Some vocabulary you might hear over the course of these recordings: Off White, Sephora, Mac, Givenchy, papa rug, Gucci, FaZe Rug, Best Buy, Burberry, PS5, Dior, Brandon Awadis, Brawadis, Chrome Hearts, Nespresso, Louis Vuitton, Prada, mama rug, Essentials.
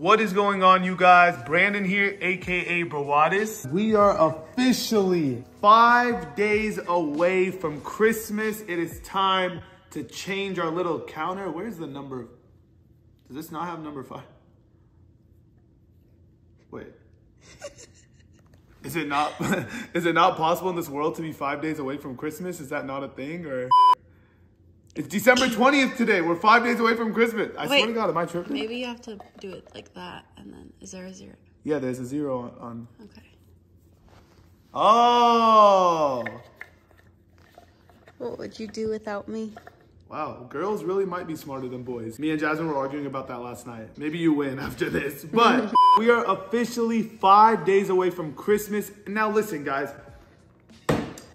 What is going on, you guys? Brandon here, aka Brawadis. We are officially 5 days away from Christmas. It is time to change our little counter. Where's the number? Does this not have number 5? Wait. Is it not possible in this world to be 5 days away from Christmas? Is that not a thing, or? It's December 20th today. We're 5 days away from Christmas. Wait, swear to God, am I tripping? Maybe you have to do it like that, and then is there a zero? Yeah, there's a zero on. Okay. Oh! What would you do without me? Wow, girls really might be smarter than boys. Me and Jasmine were arguing about that last night. Maybe you win after this, but we are officially 5 days away from Christmas. Now listen, guys.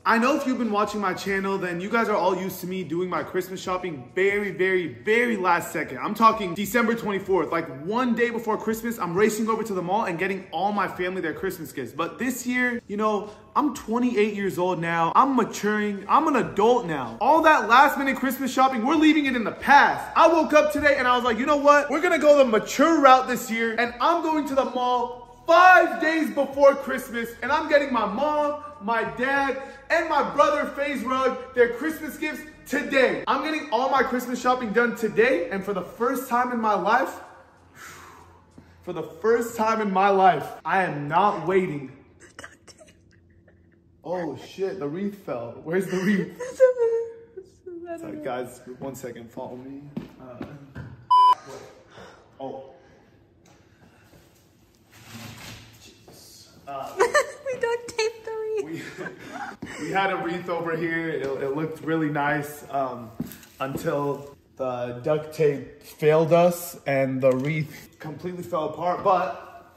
I know if you've been watching my channel, then you guys are all used to me doing my Christmas shopping very, very, very last second. I'm talking December 24th, like one day before Christmas, I'm racing over to the mall and getting all my family their Christmas gifts. But this year, you know, I'm 28 years old now. I'm maturing. I'm an adult now. All that last minute Christmas shopping, we're leaving it in the past. I woke up today and I was like, you know what? We're gonna go the mature route this year, and I'm going to the mall 5 days before Christmas, and I'm getting my mom, my dad, and my brother FaZe Rug their Christmas gifts today. I'm getting all my Christmas shopping done today, and for the first time in my life, I am not waiting. Oh shit, the wreath fell. Where's the wreath? Sorry, guys, one second, follow me. Oh. We duct taped the wreath. We had a wreath over here. It looked really nice until the duct tape failed us and the wreath completely fell apart. But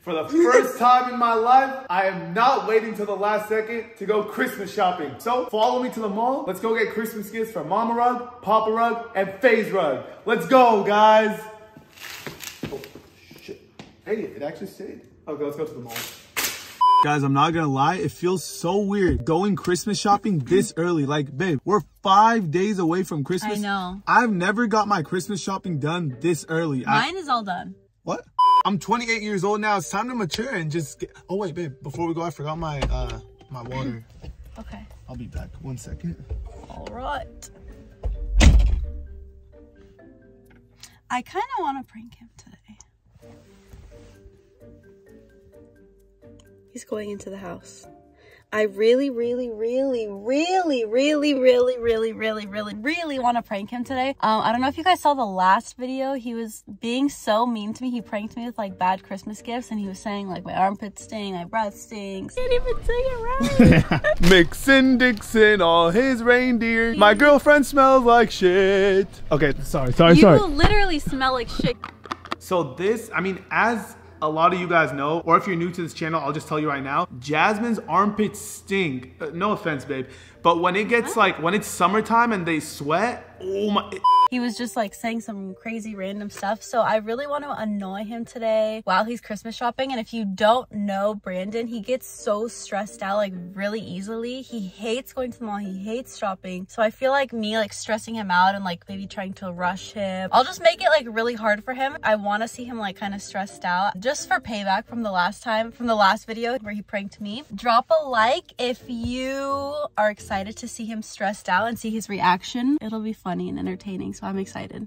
for the first time in my life, I am not waiting till the last second to go Christmas shopping. So follow me to the mall. Let's go get Christmas gifts from Mama Rug, Papa Rug, and FaZe Rug. Let's go, guys. Hey, it actually stayed. Okay, let's go to the mall. Guys, I'm not gonna lie, it feels so weird going Christmas shopping this early. Like, babe, we're 5 days away from Christmas. I know. I've never got my Christmas shopping done this early. Mine is all done. What? I'm 28 years old now. It's time to mature and just get... Oh, wait, babe, before we go, I forgot my water. Okay. I'll be back. One second. All right. I kind of want to prank him today. He's going into the house. I really want to prank him today. I don't know if you guys saw the last video. He was being so mean to me. He pranked me with like bad Christmas gifts, and he was saying like my armpits sting, my breath stinks. Can't even sing it right. Mixon Dixon, all his reindeer. My girlfriend smells like shit. Okay, sorry. You literally smell like shit. So this, I mean, as a lot of you guys know, or if you're new to this channel, I'll just tell you right now, Jasmine's armpits stink. No offense, babe, but when it gets like, when it's summertime and they sweat, oh my. He was just like saying some crazy random stuff. So I really want to annoy him today while he's Christmas shopping. And if you don't know Brandon, he gets so stressed out like really easily. He hates going to the mall. He hates shopping. So I feel like me like stressing him out and like maybe trying to rush him, I'll just make it like really hard for him. I want to see him like kind of stressed out just for payback from the last time, from the last video where he pranked me. Drop a like if you are excited to see him stressed out and see his reaction. It'll be funny and entertaining. So I'm excited.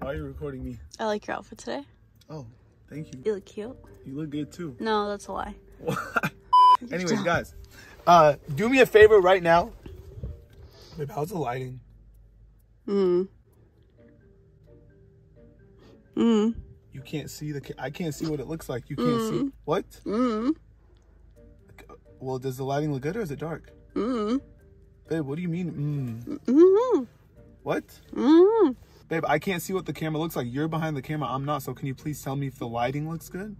Why are you recording me? I like your outfit today. Oh, thank you. You look cute. You look good too. No, that's a lie. Anyways, guys, do me a favor right now. Babe, how's the lighting? You can't see the... I can't see what it looks like. You can't see... What? Well, does the lighting look good or is it dark? Babe, what do you mean? What? Babe, I can't see what the camera looks like. You're behind the camera. I'm not. So can you please tell me if the lighting looks good?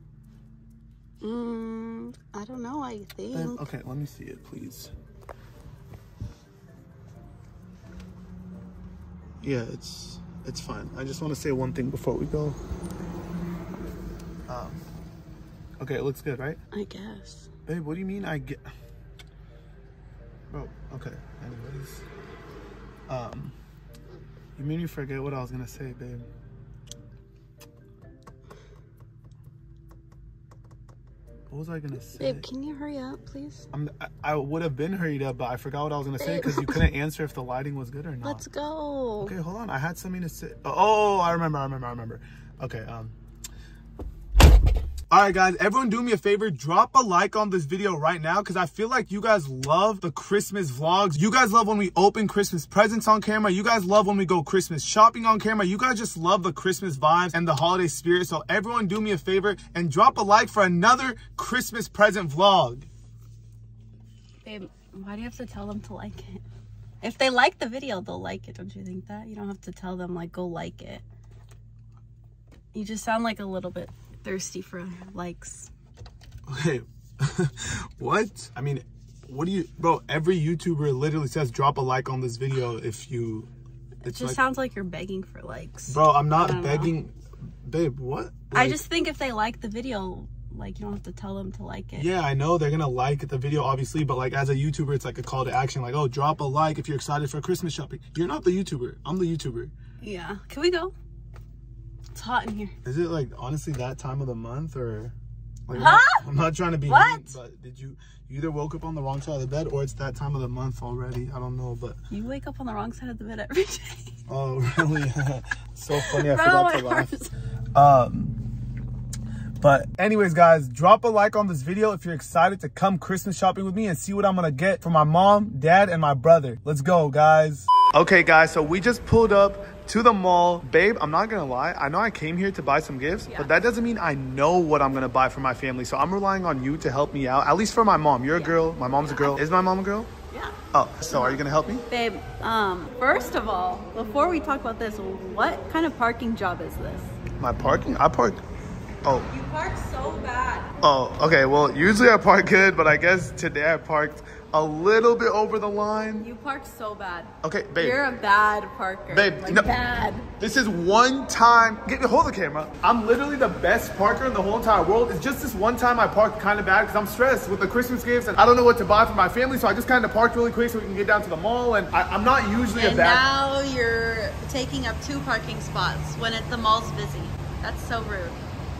I don't know, I think. Babe, okay, let me see it, please. Yeah, it's fine. I just want to say one thing before we go. Okay, it looks good, right? I guess. Babe, what do you mean I get? Bro, okay, anyways. You made me forget what I was gonna say, babe. What was I gonna say? Babe, can you hurry up, please? I would have been hurried up, but I forgot what I was gonna say because you couldn't answer if the lighting was good or not. Let's go. Okay, hold on. I had something to say. Oh, I remember. Okay. All right, guys, everyone do me a favor. Drop a like on this video right now because I feel like you guys love the Christmas vlogs. You guys love when we open Christmas presents on camera. You guys love when we go Christmas shopping on camera. You guys just love the Christmas vibes and the holiday spirit. So everyone do me a favor and drop a like for another Christmas present vlog. Babe, why do you have to tell them to like it? If they like the video, they'll like it. Don't you think that? You don't have to tell them, like, go like it. You just sound like a little bit thirsty for likes. Okay. What? I mean, what do you, bro, every YouTuber literally says drop a like on this video if you. It just like, sounds like you're begging for likes. Bro, I'm not begging. Know. Babe, what? Like, I just think if they like the video, like, you don't have to tell them to like it. Yeah, I know they're gonna like the video, obviously, but like as a YouTuber, it's like a call to action. Like, oh, drop a like if you're excited for Christmas shopping. You're not the YouTuber. I'm the YouTuber. Yeah. Can we go? It's hot in here. Is it like honestly that time of the month or like huh? I'm not trying to be mean, but did you either woke up on the wrong side of the bed or it's that time of the month already? I don't know, but you wake up on the wrong side of the bed every day. Oh really? So funny. I forgot to laugh. But anyways, guys, drop a like on this video if you're excited to come Christmas shopping with me and see what I'm gonna get for my mom, dad, and my brother. Let's go, guys. Okay, guys, so we just pulled up to the mall. Babe, I'm not gonna lie, I know I came here to buy some gifts, yeah, but that doesn't mean I know what I'm gonna buy for my family, so I'm relying on you to help me out, at least for my mom. You're a girl, my mom's a girl. Is my mom a girl? Yeah. Oh, so are you gonna help me? Babe, first of all, before we talk about this, what kind of parking job is this? My parking? I park. Oh. You park so bad. Oh, okay, well, usually I park good, but I guess today I parked a little bit over the line. You parked so bad. Okay, babe. You're a bad parker. Babe, like, no. Bad. This is one time. Get hold of the camera. I'm literally the best parker in the whole entire world. It's just this one time I parked kind of bad because I'm stressed with the Christmas gifts and I don't know what to buy for my family. So I just kind of parked really quick so we can get down to the mall. And I'm not usually a bad. Now you're taking up 2 parking spots when the mall's busy. That's so rude.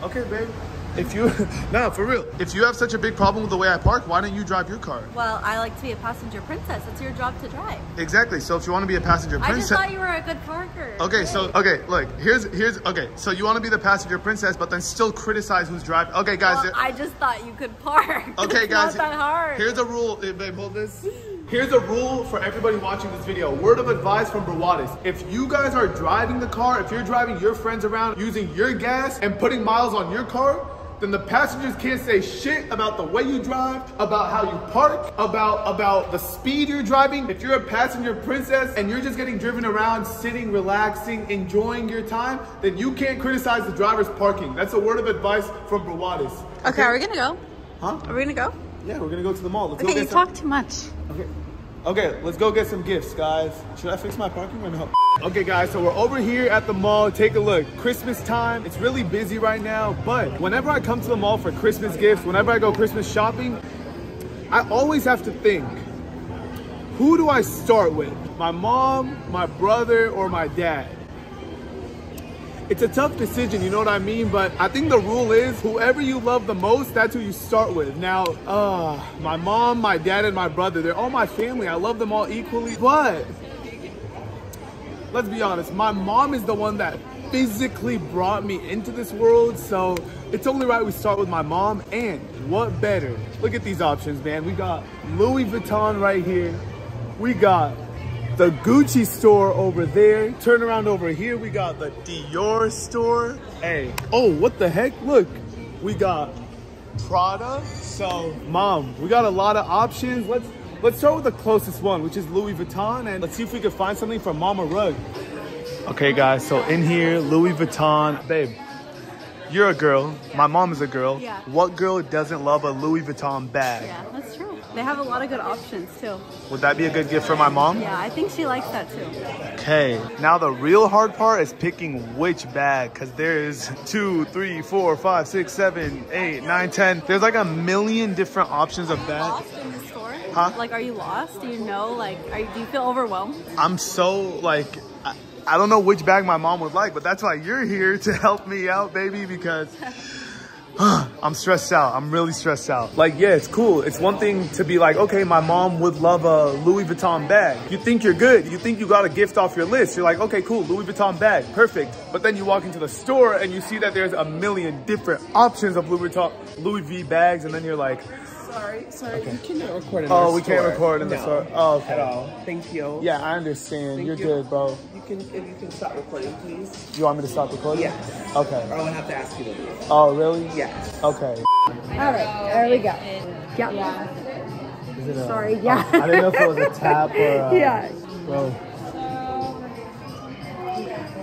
Okay, babe. If you, nah, for real. If you have such a big problem with the way I park, why don't you drive your car? Well, I like to be a passenger princess. It's your job to drive. Exactly. So if you want to be a passenger princess, I just thought you were a good parker. Okay, so okay, look, here's okay. So you want to be the passenger princess, but then still criticize who's driving. Okay, guys. Well, I just thought you could park. Okay, it's guys. It's not that hard. Here's a rule, babe. Hold this. Here's a rule for everybody watching this video. Word of advice from Brawadis. If you guys are driving the car, if you're driving your friends around using your gas and putting miles on your car, then the passengers can't say shit about the way you drive, about how you park, about the speed you're driving. If you're a passenger princess and you're just getting driven around, sitting, relaxing, enjoying your time, then you can't criticize the driver's parking. That's a word of advice from Brawadis. Okay, are we gonna go? Huh? Are we gonna go? Yeah, we're gonna go to the mall. Let's go get some. You talk too much. Okay, let's go get some gifts, guys. Should I fix my parking or no? Okay, guys, so we're over here at the mall. Take a look. Christmas time. It's really busy right now, but whenever I come to the mall for Christmas gifts, whenever I go Christmas shopping, I always have to think, who do I start with? My mom, my brother, or my dad? It's a tough decision, you know what I mean? But I think the rule is whoever you love the most, that's who you start with. Now, my mom, my dad, and my brother, they're all my family. I love them all equally, but let's be honest, my mom is the one that physically brought me into this world, so it's only right we start with my mom. And what better? Look at these options, man. We got Louis Vuitton right here. We got the Gucci store over there. Turn around over here, we got the Dior store. Hey, oh, what the heck? Look, we got Prada. So, mom, we got a lot of options. Let's start with the closest one, which is Louis Vuitton, and let's see if we can find something for Mama Rug. Okay, guys, so in here, Louis Vuitton. Babe, you're a girl. Yeah. My mom is a girl. Yeah. What girl doesn't love a Louis Vuitton bag? Yeah, that's true. They have a lot of good options too. Would that be a good gift for my mom? Yeah, I think she likes that too. Okay, now the real hard part is picking which bag, because there's 2, 3, 4, 5, 6, 7, 8, 9, 10. There's like a million different options of bags. Huh? Like, are you lost? Do you know, like, do you feel overwhelmed? I'm so, like, I don't know which bag my mom would like, but that's why you're here to help me out, baby, because I'm stressed out. I'm really stressed out. Like, yeah, it's cool. It's one thing to be like, okay, my mom would love a Louis Vuitton bag. You think you're good. You think you got a gift off your list. You're like, okay, cool, Louis Vuitton bag, perfect. But then you walk into the store and you see that there's a million different options of Louis V bags, and then you're like, sorry, okay. You cannot record in the store. Oh, we can't record in the store. Oh, okay. At all. Thank you. Yeah, I understand. You're good, bro. If you can stop recording, please. You want me to stop recording? Yes. Okay. Or I would have to ask you to leave. Oh, really? Yes. Okay. All right, there we go. Yeah. Is it a, sorry, yeah. I didn't know if it was a tap or a... Yeah. Bro.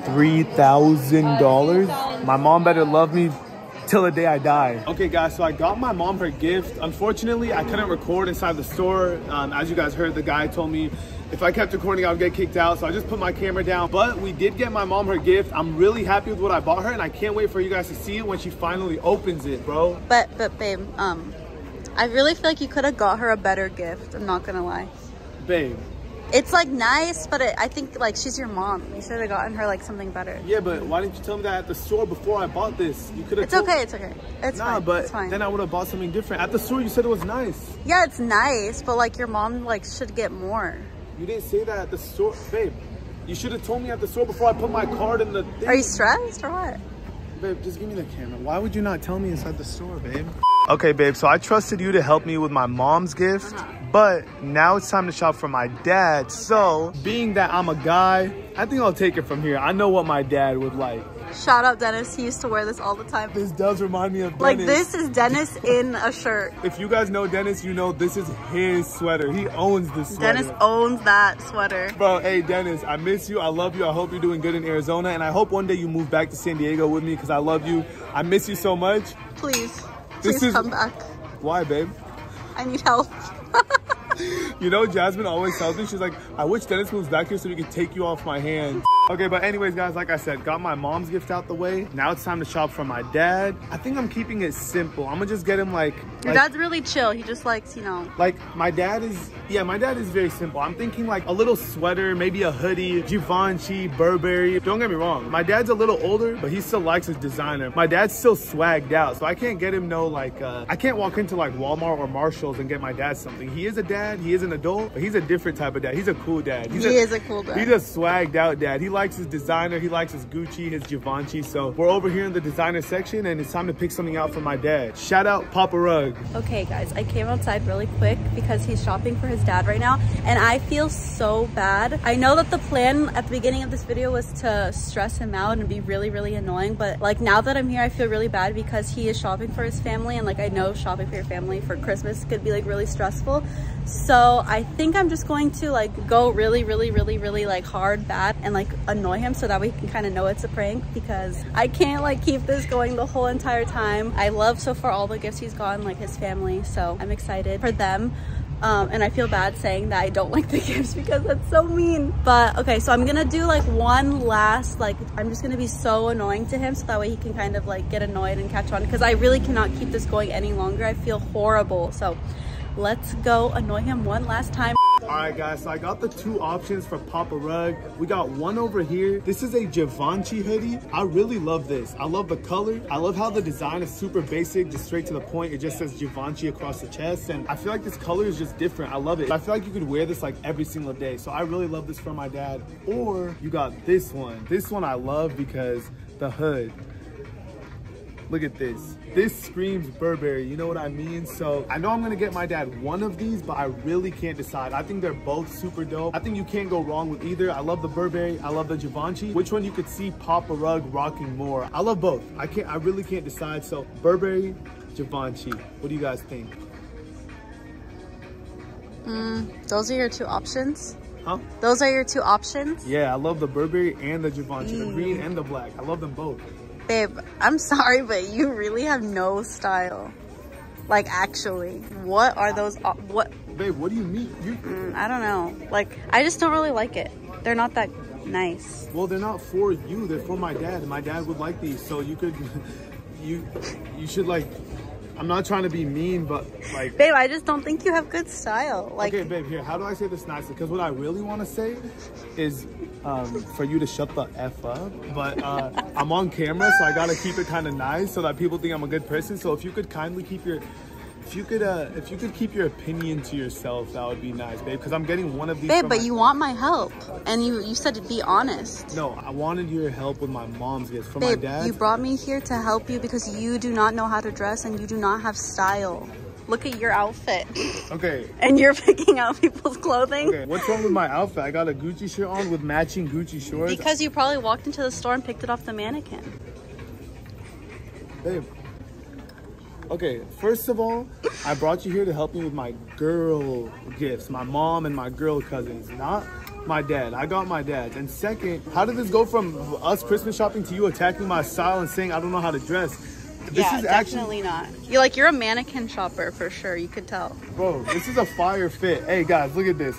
$3,000? My mom better love me till the day I die. Okay guys, so I got my mom her gift. Unfortunately, I couldn't record inside the store. As you guys heard, the guy told me if I kept recording, I would get kicked out. So I just put my camera down, but we did get my mom her gift. I'm really happy with what I bought her, and I can't wait for you guys to see it when she finally opens it, bro. But babe, I really feel like you could have got her a better gift. I'm not gonna lie. Babe. It's like nice, but I think like she's your mom. You should have gotten her like something better. Yeah, but why didn't you tell me that at the store before I bought this? You could have. It's okay. It's okay. It's fine. Nah, but then I would have bought something different. At the store, you said it was nice. Yeah, it's nice, but like your mom like should get more. You didn't say that at the store, babe. You should have told me at the store before I put my card in the thing. Are you stressed or what? Babe, just give me the camera. Why would you not tell me inside the store, babe? Okay, babe. So I trusted you to help me with my mom's gift. But now it's time to shop for my dad. So being that I'm a guy, I think I'll take it from here. I know what my dad would like. Shout out Dennis. He used to wear this all the time. This does remind me of Dennis. Like, this is Dennis in a shirt. If you guys know Dennis, you know this is his sweater. He owns this sweater. Dennis owns that sweater. Bro, hey, Dennis, I miss you. I love you. I hope you're doing good in Arizona. And I hope one day you move back to San Diego with me because I love you. I miss you so much. Please. Please come back. Why, babe? I need help. You know, Jasmine always tells me, she's like, I wish Dennis moves back here so we can take you off my hands. Okay, but anyways, guys, like I said, got my mom's gift out the way. Now it's time to shop for my dad. I think I'm keeping it simple. I'm gonna just get him like... Your dad's really chill. He just likes, you know... Like, my dad is... Yeah, my dad is very simple. I'm thinking like a little sweater, maybe a hoodie, Givenchy, Burberry. Don't get me wrong. My dad's a little older, but he still likes his designer. My dad's still swagged out, so I can't get him no like... I can't walk into like Walmart or Marshall's and get my dad something. He is a dad. He is an adult, but he's a different type of dad. He's a cool dad. He is a cool dad. He's a swagged out dad. He likes his designer. He likes his Gucci, his Givenchy. So we're over here in the designer section, and it's time to pick something out for my dad. Shout out Papa Rug. Okay, guys, I came outside really quick because he's shopping for his dad right now, and I feel so bad. I know that the plan at the beginning of this video was to stress him out and be really, really annoying, but like now that I'm here, I feel really bad because he is shopping for his family, and like I know shopping for your family for Christmas could be like really stressful. So I think I'm just going to like go really, really, really, really like hard bad and like annoy him so that we can kind of know it's a prank, because I can't like keep this going the whole entire time. I love so far all the gifts he's gotten, like his family, so I'm excited for them. And I feel bad saying that I don't like the gifts because that's so mean. But okay, so I'm gonna do like one last, like I'm just gonna be so annoying to him so that way he can kind of like get annoyed and catch on, because I really cannot keep this going any longer. I feel horrible. So let's go annoy him one last time. All right, guys, so I got the two options for Papa Rug. We got one over here. This is a Givenchy hoodie. I really love this. I love the color. I love how the design is super basic, just straight to the point. It just says Givenchy across the chest, and I feel like this color is just different. I love it. I feel like you could wear this like every single day, so I really love this for my dad. Or you got this one. This one I love because the hood. Look at this. This screams Burberry, you know what I mean? So I know I'm gonna get my dad one of these, but I really can't decide. I think they're both super dope. I think you can't go wrong with either. I love the Burberry, I love the Givenchy. Which one you could see Papa Rug rocking more? I love both. I really can't decide. So Burberry, Givenchy. What do you guys think? Those are your two options? Huh? Those are your two options? Yeah, I love the Burberry and the Givenchy, the green and the black. I love them both. Babe, I'm sorry, but you really have no style. Like, actually, what are those? What? Babe, what do you mean? I don't know. Like, I just don't really like it. They're not that nice. Well, they're not for you. They're for my dad. And my dad would like these. So you could, you should like. I'm not trying to be mean, but like. Babe, I just don't think you have good style. Like. Okay, babe. Here, how do I say this nicely? Because what I really want to say is. For you to shut the F up, but I'm on camera, so I gotta keep it kind of nice so that people think I'm a good person. So if you could kindly keep your, if you could keep your opinion to yourself, that would be nice, babe, because I'm getting one of these. Babe, but you want my help, and you said to be honest. No, I wanted your help with my mom's gifts. For my dad, you brought me here to help you because you do not know how to dress and you do not have style. Look at your outfit. Okay. And you're picking out people's clothing. Okay, what's wrong with my outfit? I got a Gucci shirt on with matching Gucci shorts. Because you probably walked into the store and picked it off the mannequin. Babe. Okay, first of all, I brought you here to help me with my girl gifts. My mom and my girl cousins, not my dad. I got my dad. And second, how did this go from us Christmas shopping to you attacking my style and saying I don't know how to dress? This yeah, is definitely actually, not. You're like, you're a mannequin shopper for sure. You could tell. Bro, this is a fire fit. Hey, guys, look at this.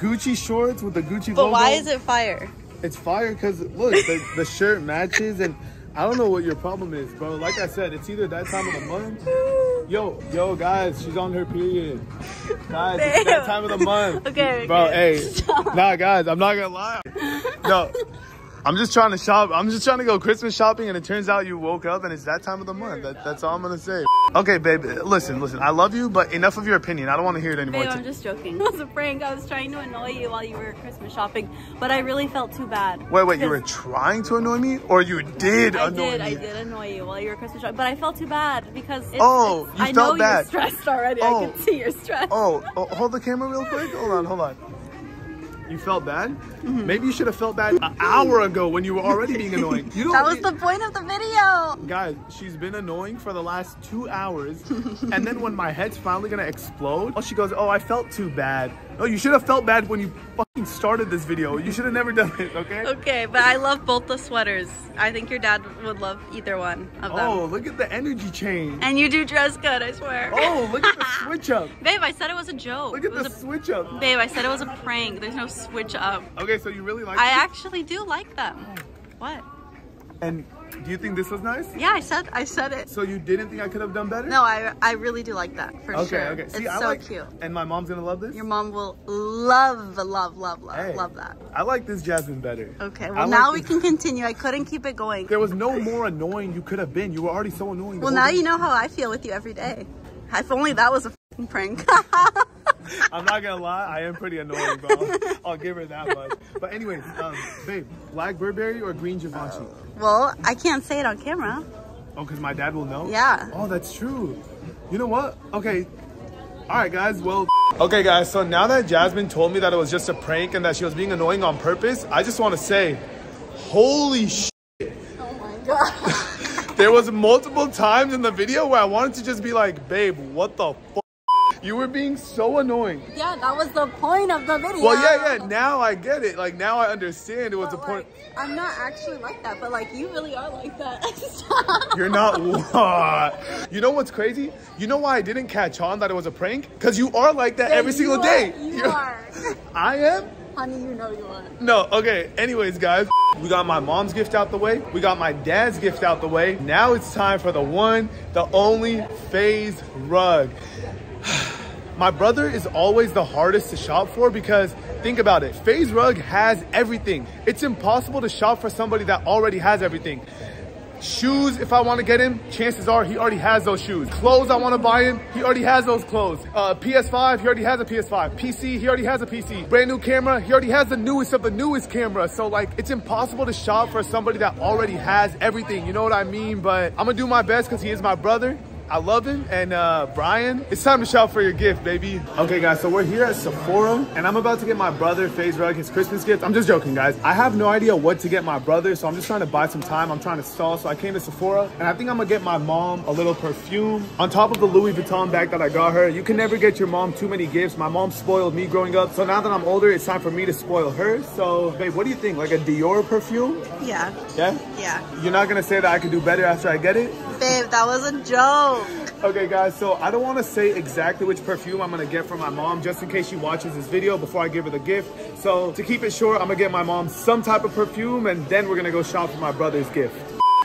Gucci shorts with the Gucci logo. But why is it fire? It's fire because, look, the shirt matches. And I don't know what your problem is, bro. Like I said, it's either that time of the month. Yo, guys, she's on her period. Guys, Damn. It's that time of the month. Okay. Bro, okay. Hey. Stop. Nah, guys, I'm not going to lie. No. I'm just trying to shop. I'm just trying to go Christmas shopping, and it turns out you woke up and it's that time of the month. That's all I'm gonna say. Okay, babe, listen. I love you, but enough of your opinion. I don't want to hear it anymore. Babe, I'm just joking. It was a prank. I was trying to annoy you while you were Christmas shopping, but I really felt too bad. Wait, you were trying to annoy me, or you did annoy me? I did annoy you while you were Christmas shopping, but I felt too bad because I know you're stressed already. Oh. I can see you're stressed. Oh, hold the camera real quick. Hold on. You felt bad? Mm-hmm. Maybe you should have felt bad an hour ago when you were already being annoying. That was the point of the video. Guys, she's been annoying for the last 2 hours. And then when my head's finally going to explode, she goes, oh, I felt too bad. No, you should have felt bad when you fucking started this video. You should have never done it, okay? Okay, but I love both the sweaters. I think your dad would love either one of them. Oh, look at the energy change. And you do dress good, I swear. Oh, look at the switch up. Babe, I said it was a joke. Look at the switch up. Babe, I said it was a prank. There's no switch up. Okay, so you really like them? I actually do like them. Oh. What? And do you think this was nice? Yeah, I said it. So you didn't think I could have done better? No, I really do like that, for sure. Okay. See, it's so cute. And my mom's gonna love this? Your mom will love that. I like this jasmine better. Okay, well now we can continue. I couldn't keep it going. There was no more annoying you could have been. You were already so annoying. Well, now you know how I feel with you every day. If only that was a f***ing prank. I'm not gonna lie, I am pretty annoying, bro. I'll give her that much. But anyways, babe, black Burberry or green Givenchy? Well, I can't say it on camera. Oh, because my dad will know? Yeah. Oh, that's true. You know what? Okay. All right, guys. Well, okay, guys. So now that Jasmine told me that it was just a prank and that she was being annoying on purpose, I just want to say, holy shit. Oh, my God. There was multiple times in the video where I wanted to just be like, babe, what the fuck? You were being so annoying. Yeah, that was the point of the video. Well, yeah. Now I get it. Like, now I understand it was the point. I'm not actually like that, but, like, you really are like that. Stop. You're not what? You know what's crazy? You know why I didn't catch on that it was a prank? Because you are like that every single day. You are. I am? Honey, you know you are. No, okay. Anyways, guys. We got my mom's gift out the way. We got my dad's gift out the way. Now it's time for the one, the only FaZe Rug. My brother is always the hardest to shop for because think about it, FaZe Rug has everything. It's impossible to shop for somebody that already has everything. Shoes, if I want to get him, chances are he already has those shoes. Clothes, I want to buy him, he already has those clothes. PS5, he already has a PS5. PC, he already has a PC. Brand new camera, he already has the newest of the newest camera. So like, it's impossible to shop for somebody that already has everything. You know what I mean? But I'm gonna do my best because he is my brother. I love him, and Brian, it's time to shop for your gift, baby. Okay, guys, so we're here at Sephora, and I'm about to get my brother, FaZe Rug, his Christmas gift. I'm just joking, guys. I have no idea what to get my brother, so I'm just trying to buy some time. I'm trying to stall, so I came to Sephora, and I think I'm gonna get my mom a little perfume on top of the Louis Vuitton bag that I got her. You can never get your mom too many gifts. My mom spoiled me growing up, so now that I'm older, it's time for me to spoil her. So, babe, what do you think? Like a Dior perfume? Yeah. Yeah? Yeah. You're not gonna say that I could do better after I get it? Babe, that was a joke. Okay, guys, so I don't want to say exactly which perfume I'm going to get from my mom just in case she watches this video before I give her the gift. So to keep it short, I'm going to get my mom some type of perfume, and then we're going to go shop for my brother's gift.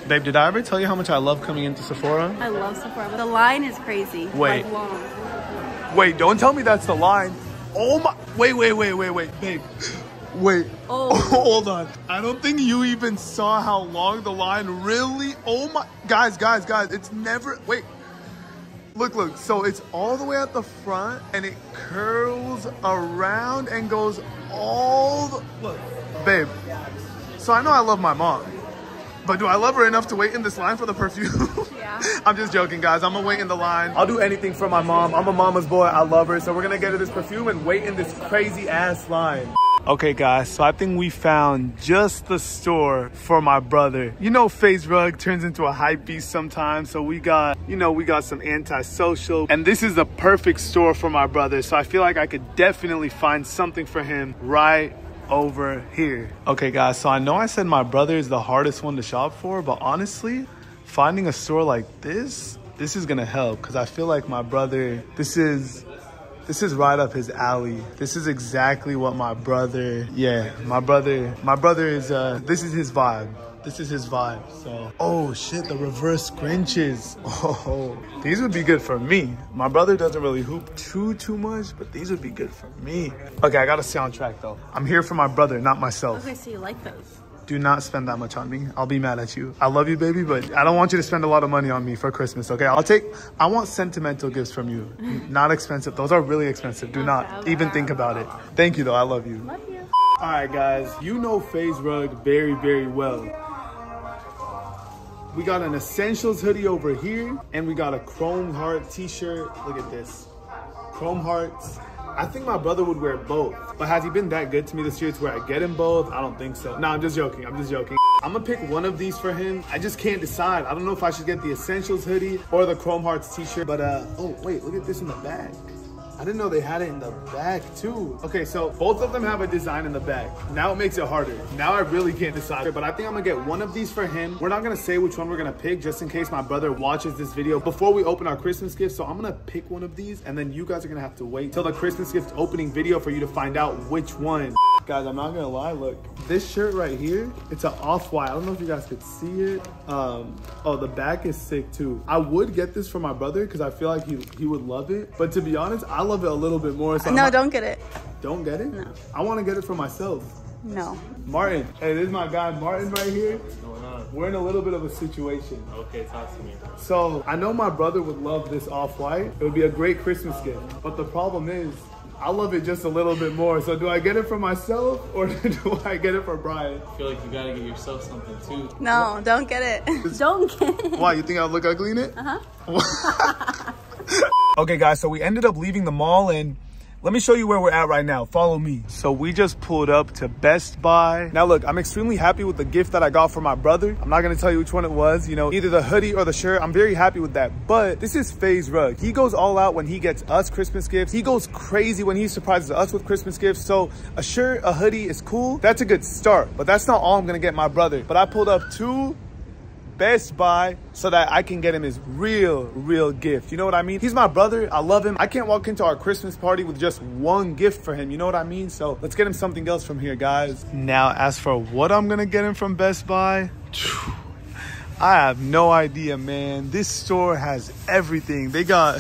Babe, did I ever tell you how much I love coming into Sephora? I love Sephora, but the line is crazy. Wait. Like long. Wait, don't tell me that's the line. Oh my, wait, babe. Wait, oh. Hold on. I don't think you even saw how long the line really, oh my, guys, it's never, wait. Look, so it's all the way at the front and it curls around and goes all the, look, babe. So I know I love my mom, but do I love her enough to wait in this line for the perfume? Yeah. I'm just joking, guys. I'm gonna wait in the line. I'll do anything for my mom. I'm a mama's boy, I love her. So we're gonna get her this perfume and wait in this crazy ass line. Okay, guys, so I think we found just the store for my brother. You know, FaZe Rug turns into a hype beast sometimes. So we got, you know, we got some antisocial, and this is the perfect store for my brother. So I feel like I could definitely find something for him right over here. Okay, guys, so I know I said my brother is the hardest one to shop for, but honestly, finding a store like this is gonna help, because I feel like my brother, this is right up his alley. This is exactly what my brother, my brother is, this is his vibe. So, oh shit, the reverse scrunchies. Oh, these would be good for me. My brother doesn't really hoop too much, but these would be good for me. Okay, I got a soundtrack though. I'm here for my brother, not myself. Okay, so you like those. Do not spend that much on me. I'll be mad at you. I love you, baby, but I don't want you to spend a lot of money on me for Christmas, okay? I want sentimental gifts from you, not expensive. Those are really expensive. Do not even think about it. Thank you, though. I love you. Love you. All right, guys. You know FaZe Rug very, very well. We got an Essentials hoodie over here, and we got a Chrome Heart t-shirt. Look at this. Chrome Hearts. I think my brother would wear both, but has he been that good to me this year to where I get him both? I don't think so. No, I'm just joking. I'm gonna pick one of these for him. I just can't decide. I don't know if I should get the Essentials hoodie or the Chrome Hearts t-shirt, but oh wait, look at this in the back. I didn't know they had it in the back too. Okay, so both of them have a design in the back. Now it makes it harder. Now I really can't decide, but I think I'm gonna get one of these for him. We're not gonna say which one we're gonna pick just in case my brother watches this video before we open our Christmas gift. So I'm gonna pick one of these, and then you guys are gonna have to wait till the Christmas gift opening video for you to find out which one. Guys, I'm not gonna lie, look. This shirt right here, it's an Off White. I don't know if you guys could see it. Oh, the back is sick too. I would get this for my brother because I feel like he would love it. But to be honest, I love it a little bit more. So no, don't get it. Don't get it? No. I wanna get it for myself. No. Martin, hey, this is my guy Martin right here. What's going on? We're in a little bit of a situation. Okay, talk to me. So I know my brother would love this Off White. It would be a great Christmas gift. But the problem is, I love it just a little bit more. So do I get it for myself or do I get it for Brian? I feel like you gotta get yourself something too. No, don't get it. Don't get it. Why, you think I look ugly in it? Uh-huh. Okay guys, so we ended up leaving the mall, and let me show you where we're at right now. Follow me. So we just pulled up to Best Buy. Now look, I'm extremely happy with the gift that I got for my brother. I'm not gonna tell you which one it was, you know, either the hoodie or the shirt. I'm very happy with that. But this is FaZe Rug. He goes all out when he gets us Christmas gifts. He goes crazy when he surprises us with Christmas gifts. So a shirt, a hoodie is cool. That's a good start, but that's not all I'm gonna get my brother. But I pulled up to Best Buy so that I can get him his real gift. You know what I mean? He's my brother. I love him. I can't walk into our Christmas party with just one gift for him. You know what I mean? So let's get him something else from here, guys. Now, as for what I'm gonna get him from Best Buy, I have no idea, man. This store has everything. They got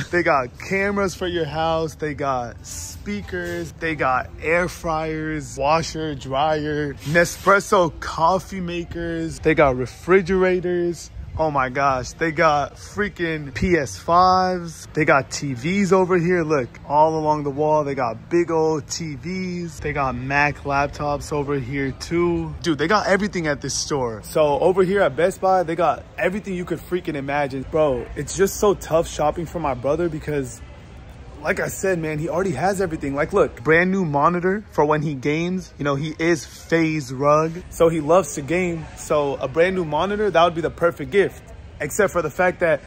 cameras for your house. They got speakers. They got air fryers, washer, dryer, Nespresso coffee makers. They got refrigerators. Oh my gosh, they got freaking PS5s. They got TVs over here. Look, all along the wall, they got big old TVs. They got Mac laptops over here too. Dude, they got everything at this store. So over here at Best Buy, they got everything you could freaking imagine. Bro, it's just so tough shopping for my brother because, like I said, man, he already has everything. Like, look, brand new monitor for when he games. You know, he is FaZe Rug, so he loves to game. So a brand new monitor, that would be the perfect gift. Except for the fact that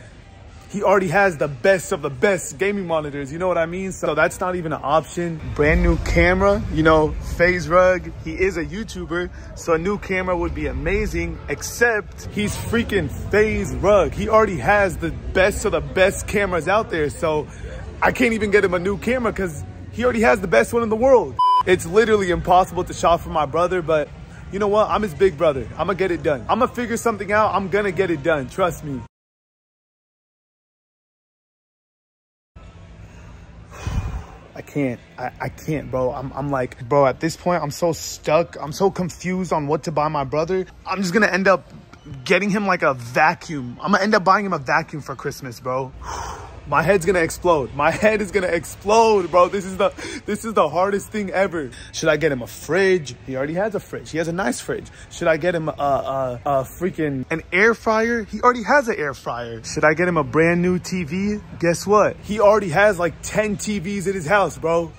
he already has the best of the best gaming monitors, you know what I mean? So that's not even an option. Brand new camera, you know, FaZe Rug, he is a YouTuber, so a new camera would be amazing, except he's freaking FaZe Rug. He already has the best of the best cameras out there, so I can't even get him a new camera because he already has the best one in the world. It's literally impossible to shop for my brother, but you know what? I'm his big brother. I'm gonna get it done. I'm gonna figure something out. I'm gonna get it done. Trust me. I can't. I can't, bro. I'm like, bro, at this point, I'm so stuck. I'm so confused on what to buy my brother. I'm just gonna end up getting him like a vacuum. I'm gonna end up buying him a vacuum for Christmas, bro. My head's gonna explode. My head is gonna explode, bro. This is the hardest thing ever. Should I get him a fridge? He already has a fridge. He has a nice fridge. Should I get him an air fryer? He already has an air fryer. Should I get him a brand new TV? Guess what? He already has like 10 TVs in his house, bro.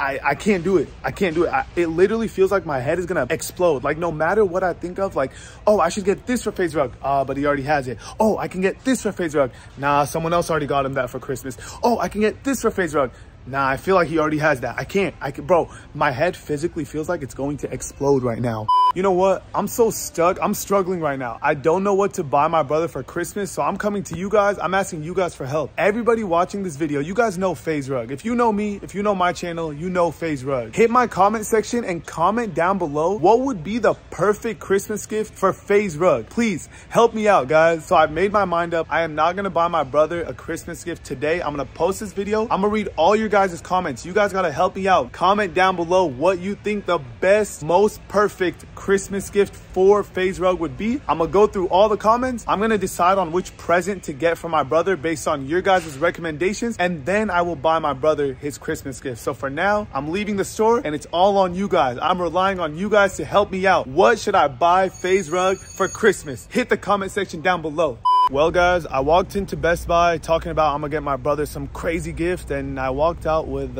I can't do it. I can't do it. It literally feels like my head is gonna explode. Like no matter what I think of, like, oh, I should get this for FaZe Rug. But he already has it. Oh, I can get this for FaZe Rug. Nah, someone else already got him that for Christmas. Oh, I can get this for FaZe Rug. Nah, I feel like he already has that. I can, bro, my head physically feels like it's going to explode right now. You know what? I'm so stuck. I'm struggling right now. I don't know what to buy my brother for Christmas, so I'm coming to you guys. I'm asking you guys for help. Everybody watching this video, you guys know FaZe Rug. If you know me, if you know my channel, you know FaZe Rug. Hit my comment section and comment down below what would be the perfect Christmas gift for FaZe Rug. Please help me out, guys. So I've made my mind up. I am not gonna buy my brother a Christmas gift today. I'm gonna post this video. I'm gonna read all your guys' comments. You guys gotta help me out. Comment down below what you think the best, most perfect Christmas gift for FaZe Rug would be. I'm gonna go through all the comments. I'm gonna decide on which present to get for my brother based on your guys' recommendations, and then I will buy my brother his Christmas gift. So for now, I'm leaving the store and it's all on you guys. I'm relying on you guys to help me out. What should I buy FaZe Rug for Christmas? Hit the comment section down below. Well guys, I walked into Best Buy talking about I'm gonna get my brother some crazy gift, and I walked out with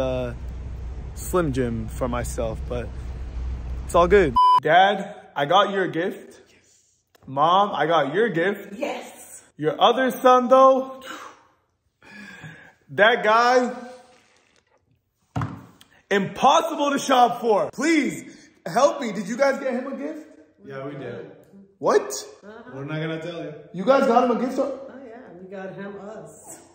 Slim Jim for myself, but it's all good. Dad, I got your gift. Yes. Mom, I got your gift. Yes. Your other son though, that guy, impossible to shop for. Please help me. Did you guys get him a gift? Yeah, we did. What? We're not gonna tell you. You guys got him a gift? Oh yeah, we got him us.